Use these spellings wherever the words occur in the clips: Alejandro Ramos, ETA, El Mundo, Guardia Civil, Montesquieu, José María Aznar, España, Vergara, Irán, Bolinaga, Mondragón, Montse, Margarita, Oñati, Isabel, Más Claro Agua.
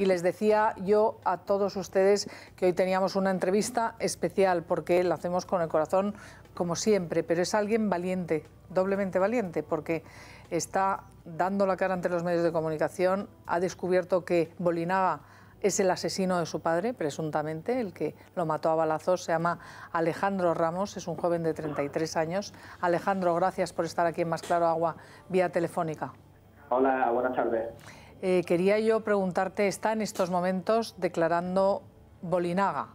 y les decía yo a todos ustedes que hoy teníamos una entrevista especial porque la hacemos con el corazón como siempre, pero es alguien valiente, doblemente valiente, porque está dando la cara ante los medios de comunicación, ha descubierto que Bolinaga es el asesino de su padre, presuntamente, el que lo mató a balazos, se llama Alejandro Ramos, es un joven de 33 años. Alejandro, gracias por estar aquí en Más Claro Agua, vía telefónica. Hola, buenas tardes. Quería yo preguntarte, está en estos momentos declarando Bolinaga.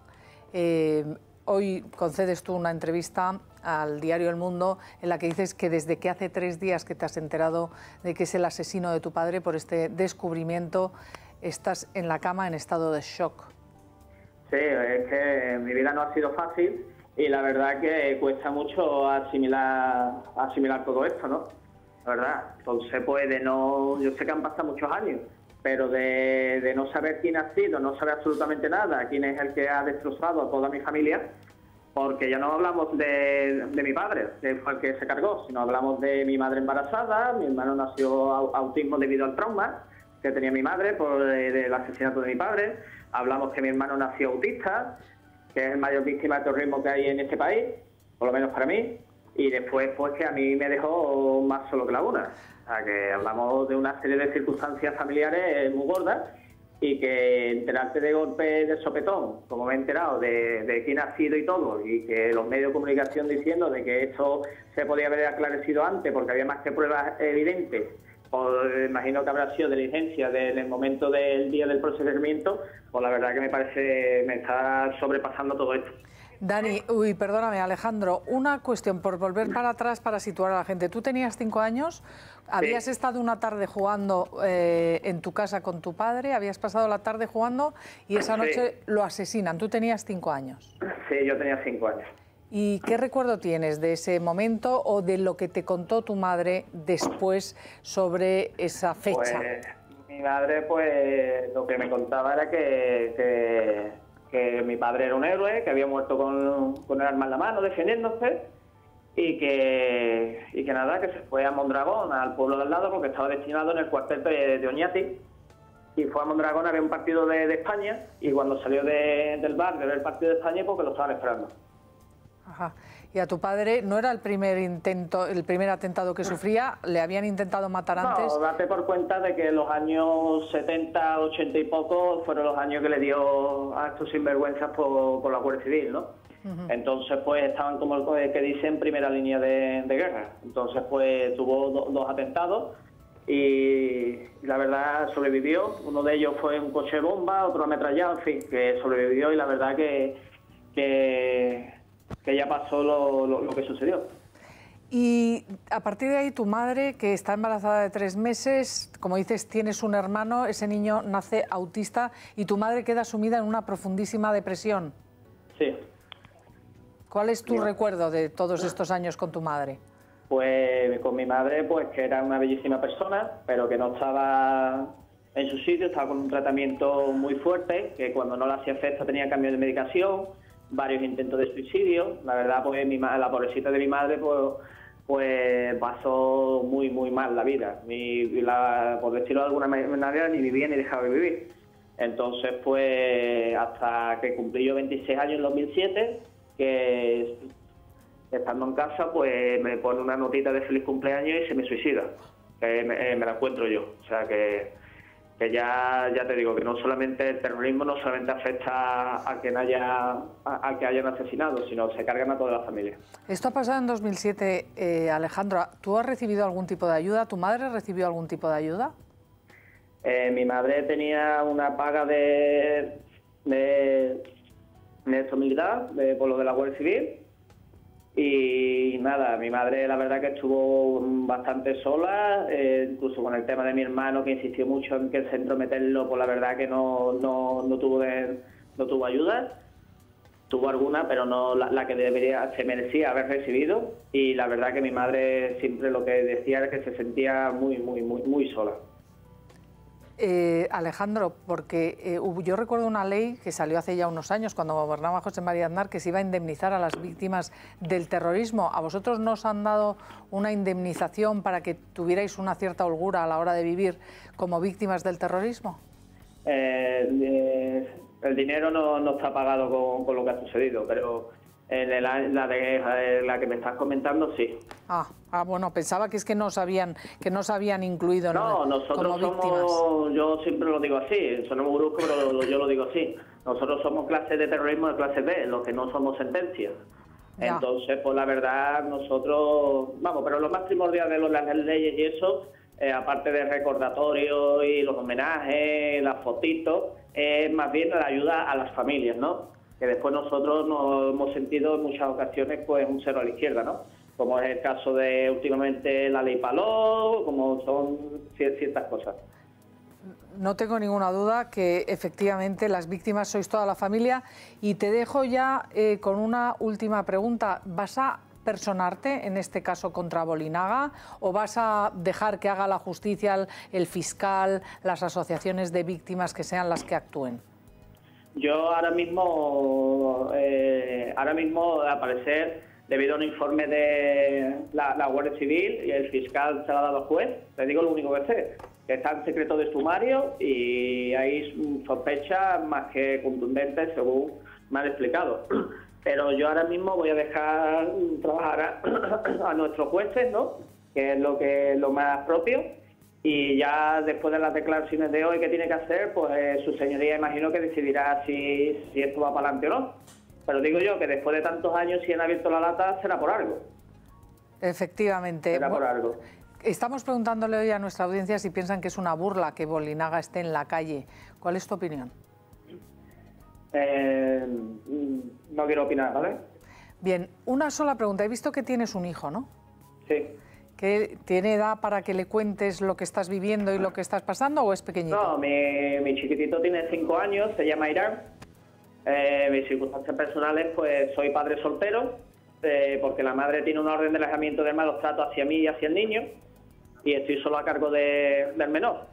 Hoy concedes tú una entrevista al diario El Mundo en la que dices que desde que hace 3 días que te has enterado de que es el asesino de tu padre por este descubrimiento, estás en la cama en estado de shock. Sí, es que mi vida no ha sido fácil y la verdad que cuesta mucho asimilar todo esto, ¿no? La verdad, entonces pues de no... Yo sé que han pasado muchos años, pero de no saber quién ha sido, no saber absolutamente nada, quién es el que ha destrozado a toda mi familia, porque ya no hablamos de mi padre, que fue el que se cargó, sino hablamos de mi madre embarazada, mi hermano nació autismo debido al trauma que tenía mi madre por el asesinato de mi padre, hablamos que mi hermano nació autista, que es el mayor víctima de terrorismo que hay en este país, por lo menos para mí, y después pues que a mí me dejó más solo que la una. O sea, que hablamos de una serie de circunstancias familiares muy gordas y que enterarte de golpe de sopetón, como me he enterado, de quién ha sido y todo, y que los medios de comunicación diciendo de que esto se podía haber aclarecido antes porque había más que pruebas evidentes, o imagino que habrá sido diligencia en el momento del día del procedimiento, pues la verdad que me parece, me está sobrepasando todo esto. Dani, uy, perdóname Alejandro, una cuestión por volver para atrás para situar a la gente. Tú tenías 5 años, habías estado una tarde jugando en tu casa con tu padre, habías pasado la tarde jugando y esa noche lo asesinan. Tú tenías 5 años. Sí, yo tenía 5 años. ¿Y qué recuerdo tienes de ese momento o de lo que te contó tu madre después sobre esa fecha? Pues, mi madre, pues, lo que me contaba era que mi padre era un héroe, que había muerto con el arma en la mano defendiéndose y que nada, que se fue a Mondragón, al pueblo de al lado, porque estaba destinado en el cuartel de Oñati. Y fue a Mondragón a ver un partido de España y cuando salió del bar de ver el partido de España, porque lo estaban esperando. Ajá. Y a tu padre no era el primer atentado que sufría, le habían intentado matar antes. No, date por cuenta de que los años 70, 80 y poco fueron los años que le dio a estos sinvergüenzas por la Guardia Civil, ¿no? Uh-huh. Entonces pues estaban, como el que dicen, en primera línea de guerra. Entonces pues tuvo dos atentados y la verdad sobrevivió. Uno de ellos fue un coche bomba, otro ametrallado, en fin, que sobrevivió y la verdad que ya pasó lo que sucedió. Y a partir de ahí tu madre, que está embarazada de 3 meses, como dices, tienes un hermano, ese niño nace autista y tu madre queda sumida en una profundísima depresión. Sí. ¿Cuál es tu recuerdo de todos estos años con tu madre? Pues con mi madre, pues que era una bellísima persona, pero que no estaba en su sitio, estaba con un tratamiento muy fuerte, que cuando no le hacía efecto tenía cambios de medicación, varios intentos de suicidio. La verdad, pues la pobrecita de mi madre pues pasó muy, muy mal la vida. Por decirlo de alguna manera, ni vivía ni dejaba de vivir. Entonces, pues hasta que cumplí yo 26 años en 2007, que estando en casa, pues me pone una notita de feliz cumpleaños y se me suicida. Me la encuentro yo. O sea que ya te digo que no solamente el terrorismo no solamente afecta a quien hayan asesinado, sino se cargan a toda la familia. Esto ha pasado en 2007, Alejandro. ¿Tú has recibido algún tipo de ayuda? ¿Tu madre recibió algún tipo de ayuda? Mi madre tenía una paga de esto militar, por lo de la Guardia Civil. Y nada, mi madre la verdad que estuvo bastante sola, incluso con el tema de mi hermano, que insistió mucho en que el centro meterlo, pues la verdad que no tuvo ayuda. Tuvo alguna, pero no la que se merecía haber recibido. Y la verdad que mi madre siempre lo que decía era que se sentía muy, muy, muy, muy sola. Alejandro, porque yo recuerdo una ley que salió hace ya unos años cuando gobernaba José María Aznar, que se iba a indemnizar a las víctimas del terrorismo. ¿A vosotros no os han dado una indemnización para que tuvierais una cierta holgura a la hora de vivir como víctimas del terrorismo? el dinero no está pagado con lo que ha sucedido, pero la que me estás comentando sí. Bueno, pensaba que es que no sabían incluido. No, nosotros somos, yo siempre lo digo así, somos un grupo, pero yo lo digo así. Nosotros somos clase de terrorismo de clase B, los que no somos sentencia. Ya. Entonces, pues la verdad, nosotros, vamos, pero lo más primordial de las leyes y eso, aparte de recordatorios y los homenajes, las fotitos, es más bien la ayuda a las familias, ¿no? Que después nosotros nos hemos sentido en muchas ocasiones pues un cero a la izquierda, ¿no? Como es el caso de últimamente la ley Paló, como son ciertas cosas. No tengo ninguna duda que efectivamente las víctimas sois toda la familia, y te dejo ya con una última pregunta. ¿Vas a personarte en este caso contra Bolinaga o vas a dejar que haga la justicia, el fiscal, las asociaciones de víctimas que sean las que actúen? Yo ahora mismo al parecer, debido a un informe de la Guardia Civil, y el fiscal se lo ha dado al juez, le digo lo único que sé, que está en secreto de sumario y hay sospechas más que contundentes, según me han explicado. Pero yo ahora mismo voy a dejar trabajar a nuestros jueces, ¿no? Que es lo más propio. Y ya después de las declaraciones de hoy, ¿qué tiene que hacer? Pues su señoría imagino que decidirá si esto va para adelante o no. Pero digo yo que después de tantos años, si han abierto la lata, será por algo. Efectivamente. Será por algo. Estamos preguntándole hoy a nuestra audiencia si piensan que es una burla que Bolinaga esté en la calle. ¿Cuál es tu opinión? No quiero opinar, ¿vale? Bien, una sola pregunta. He visto que tienes un hijo, ¿no? Sí. ¿Que tiene edad para que le cuentes lo que estás viviendo y lo que estás pasando, o es pequeñito? No, mi chiquitito tiene 5 años, se llama Irán. Mis circunstancias personales, pues soy padre soltero, porque la madre tiene una orden de alejamiento de malos tratos hacia mí y hacia el niño, y estoy solo a cargo del menor.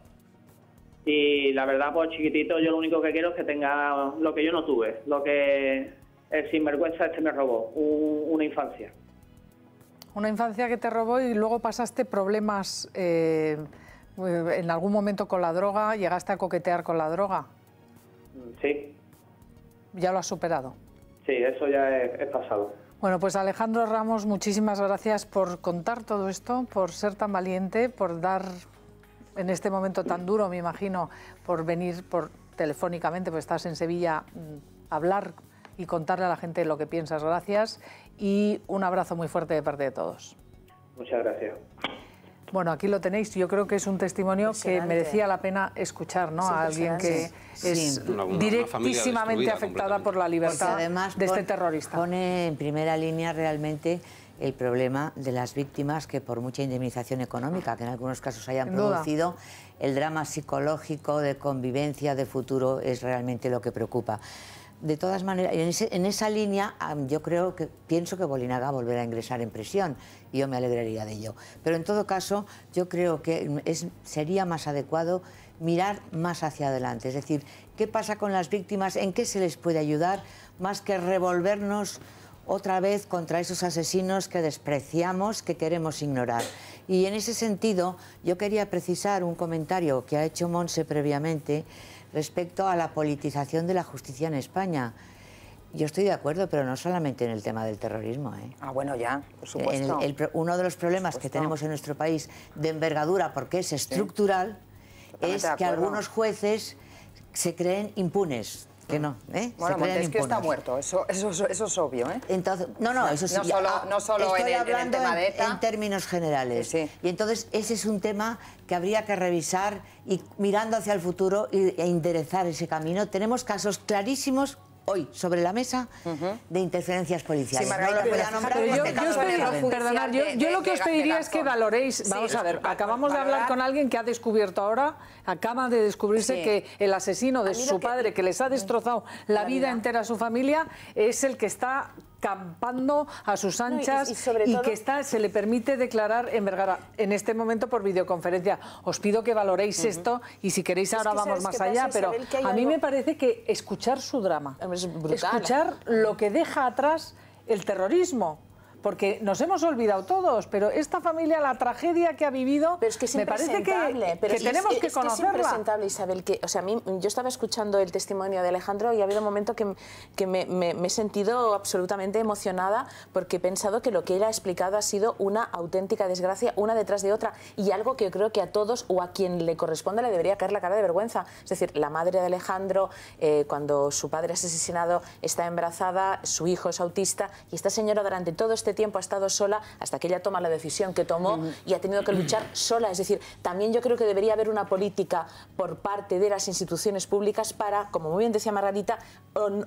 Y la verdad, pues chiquitito, yo lo único que quiero es que tenga lo que yo no tuve, lo que el sinvergüenza este me robó, una infancia. Una infancia que te robó, y luego pasaste problemas en algún momento con la droga, llegaste a coquetear con la droga. Sí. ¿Ya lo has superado? Sí, eso ya es pasado. Bueno, pues Alejandro Ramos, muchísimas gracias por contar todo esto, por ser tan valiente, por dar en este momento tan duro, me imagino, por venir telefónicamente, pues estás en Sevilla, a hablar y contarle a la gente lo que piensas. Gracias y un abrazo muy fuerte de parte de todos. Muchas gracias. Bueno, aquí lo tenéis. Yo creo que es un testimonio que merecía la pena escuchar, ¿no? A alguien que es directísimamente afectada por la libertad de este terrorista. Pone en primera línea realmente el problema de las víctimas, que por mucha indemnización económica que en algunos casos hayan producido, el drama psicológico de convivencia, de futuro, es realmente lo que preocupa. De todas maneras, en esa línea, yo creo que pienso que Bolinaga volverá a ingresar en prisión, y yo me alegraría de ello. Pero en todo caso, yo creo que sería más adecuado mirar más hacia adelante, es decir, qué pasa con las víctimas, en qué se les puede ayudar, más que revolvernos otra vez contra esos asesinos que despreciamos, que queremos ignorar. Y en ese sentido, yo quería precisar un comentario que ha hecho Montse previamente respecto a la politización de la justicia en España. Yo estoy de acuerdo, pero no solamente en el tema del terrorismo, ¿eh? Bueno, ya, por supuesto. Uno de los problemas que tenemos en nuestro país de envergadura, porque es estructural, es que algunos jueces se creen impunes. Que no, ¿eh? Bueno, Montesquieu que está muerto, eso es obvio, ¿eh? Entonces, no, eso sí. No solo estoy hablando en el tema de ETA. En términos generales. Sí. Y entonces ese es un tema que habría que revisar, y mirando hacia el futuro e enderezar ese camino. Tenemos casos clarísimos hoy sobre la mesa de interferencias policiales. Sí, yo lo que os pediría es que valoréis, vamos a ver, acabamos de hablar con alguien que ha descubierto ahora, acaba de descubrirse que el asesino de su padre, que les ha destrozado la vida entera a su familia, es el que está campando a sus anchas, y que se le permite declarar en Vergara en este momento por videoconferencia. Os pido que valoréis esto, y si queréis ahora vamos más allá, pero a mí me parece que escuchar su drama, es brutal, escuchar lo que deja atrás el terrorismo, porque nos hemos olvidado todos, pero esta familia, la tragedia que ha vivido, pero es que es me parece que tenemos que conocerla. Es impresentable, Isabel, que, o sea, a mí, yo estaba escuchando el testimonio de Alejandro y ha habido un momento que me he sentido absolutamente emocionada, porque he pensado que lo que él ha explicado ha sido una auténtica desgracia, una detrás de otra, y algo que yo creo que a todos o a quien le corresponda le debería caer la cara de vergüenza. Es decir, la madre de Alejandro, cuando su padre es asesinado, está embarazada, su hijo es autista, y esta señora durante todo este tiempo ha estado sola hasta que ella toma la decisión que tomó y ha tenido que luchar sola. Es decir, también yo creo que debería haber una política por parte de las instituciones públicas para, como muy bien decía Margarita,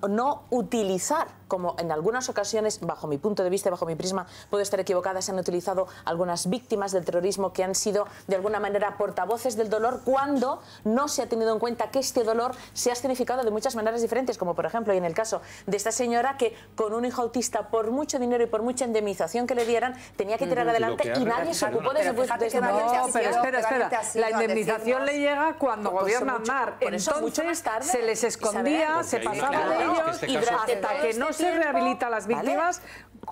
no utilizar, como en algunas ocasiones, bajo mi punto de vista, bajo mi prisma, puedo estar equivocada, se han utilizado algunas víctimas del terrorismo que han sido de alguna manera portavoces del dolor cuando no se ha tenido en cuenta que este dolor se ha escenificado de muchas maneras diferentes, como por ejemplo, y en el caso de esta señora que con un hijo autista, por mucho dinero y por mucha indemnización que le dieran, tenía que tirar adelante y nadie se ocupó de su puesto. No, pero espera, la indemnización le llega cuando gobierna Aznar, entonces se les escondía, se pasaba de ellos y hasta que no se rehabilita a las víctimas,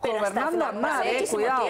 gobernando Aznar, cuidado.